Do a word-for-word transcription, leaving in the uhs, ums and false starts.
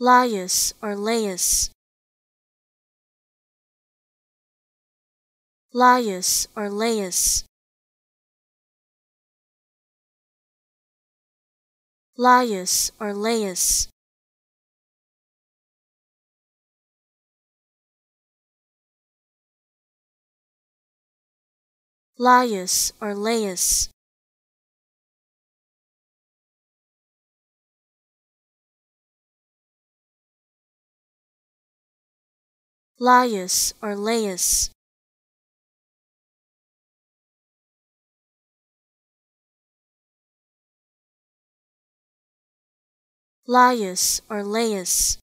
Laius or Laius. Laius or Laius. Laius or Laius. Laius or Laius. Laius or Laius. Laius or Laius.